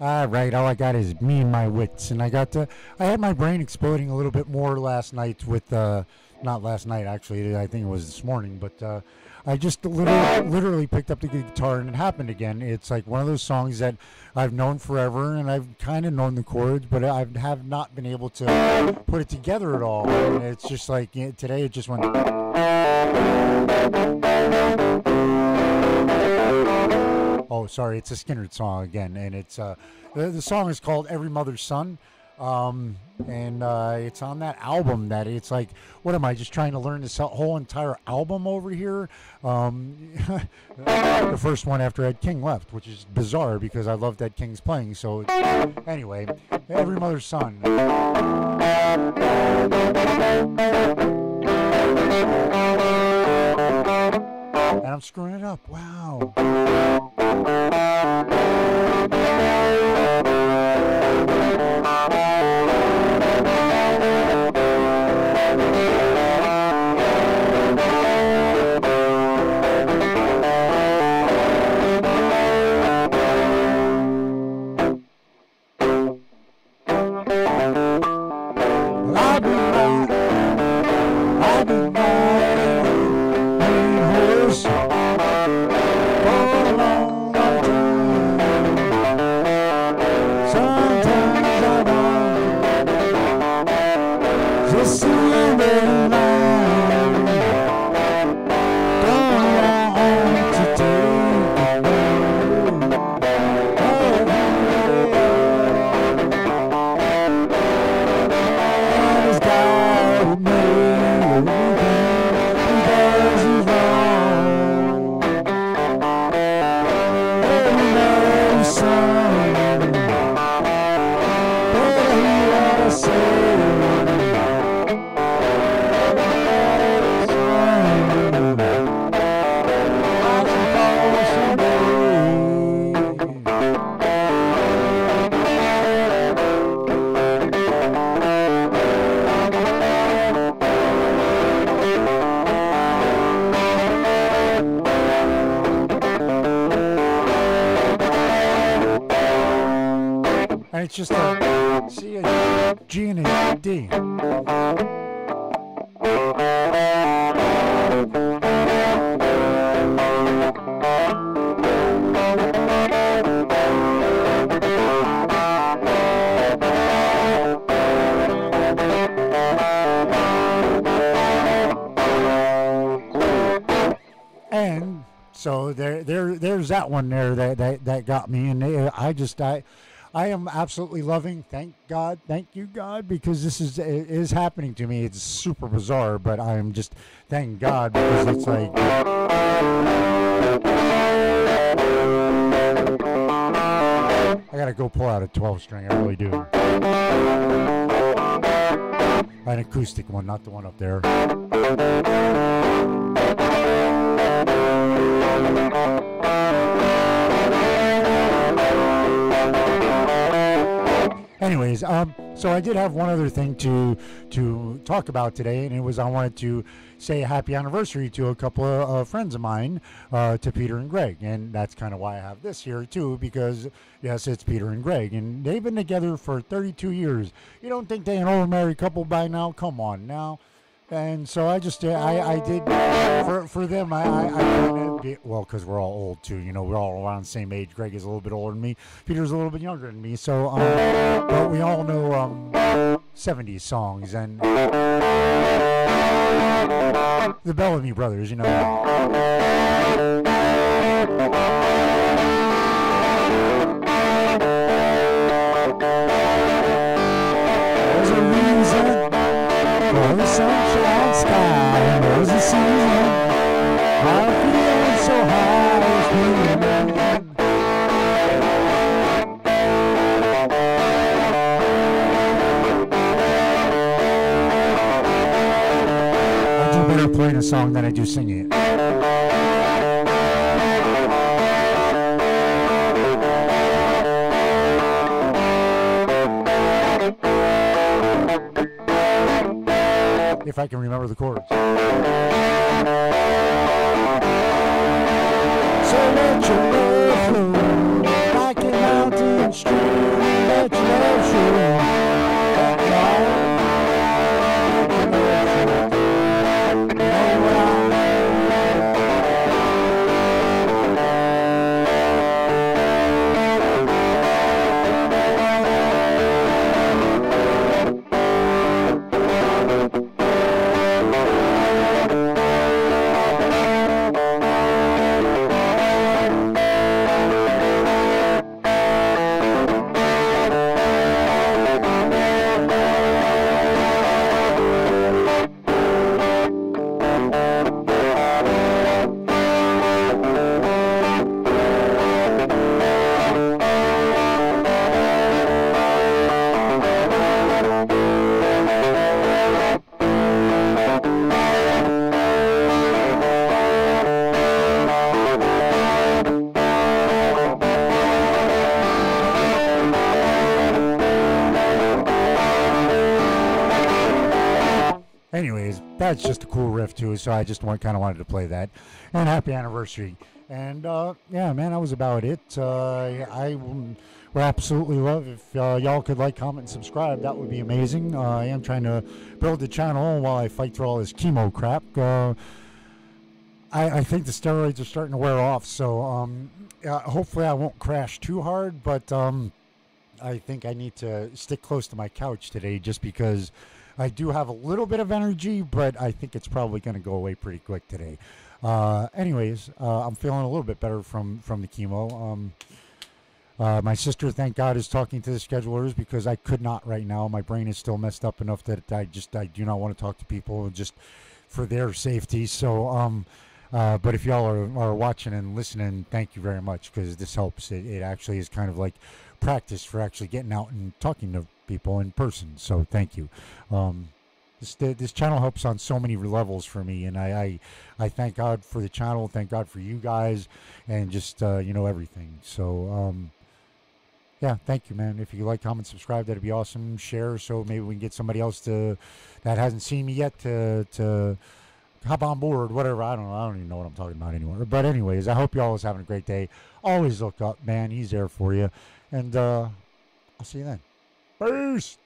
Alright, all I got is me and my wits, and I had my brain exploding a little bit more last night with, not last night actually, I think it was this morning, but I just literally picked up the guitar and it happened again. It's like one of those songs that I've known forever and I've kind of known the chords, but I have not been able to put it together at all, and it's just like, you know, today it just went... Oh, sorry, it's a Skynyrd song again, and it's the song is called Every Mother's Son, and it's on that album that it's like, what am I, just trying to learn this whole entire album over here? The first one after Ed King left, which is bizarre because I loved Ed King's playing, so anyway, Every Mother's Son. And I'm screwing it up, wow. And it's just a C, a G, and a D. And so there's that one there that got me, and I am absolutely loving, thank God, thank you, God, because this is happening to me. It's super bizarre, but I am just, thank God, because it's like... I gotta go pull out a 12-string, I really do. An acoustic one, not the one up there. Anyways, so I did have one other thing to talk about today, and it was I wanted to say happy anniversary to a couple of friends of mine, to Peter and Gregg, and that's kind of why I have this here too, because yes, it's Peter and Gregg, and they've been together for 32 years. You don't think they're an old married couple by now? Come on now. And so I just I did for them well, because we're all old too, you know, we're all around the same age. Gregg is a little bit older than me. Peter's a little bit younger than me. So, but we all know 70s songs and the Bellamy Brothers, you know. There's a reason for the sunshine sky, and there's a season. I feel so high as human. I do better playing a song than I do singing it. If I can remember the chords. So let your love flow like a mountain stream. Anyways, that's just a cool riff too, so I just kind of wanted to play that. And happy anniversary. And yeah, man, that was about it. I would absolutely love if y'all could like, comment, and subscribe. That would be amazing. I am trying to build the channel while I fight through all this chemo crap. I think the steroids are starting to wear off, so hopefully I won't crash too hard, but I think I need to stick close to my couch today just because I do have a little bit of energy, but I think it's probably going to go away pretty quick today. Anyways, I'm feeling a little bit better from the chemo. My sister, thank God, is talking to the schedulers because I could not right now. My brain is still messed up enough that I do not want to talk to people just for their safety. So, but if y'all are watching and listening, thank you very much, because this helps. It actually is kind of like practice for actually getting out and talking to people in person. So thank you. This channel helps on so many levels for me, and I thank God for the channel. Thank God for you guys, and just you know, everything. So yeah, thank you, man. If you like, comment, subscribe, that'd be awesome. Share, so maybe we can get somebody else that hasn't seen me yet to hop on board, whatever. I don't even know what I'm talking about anymore. But anyways, I hope y'all is having a great day. Always look up, man. He's there for you. And I'll see you then. Peace.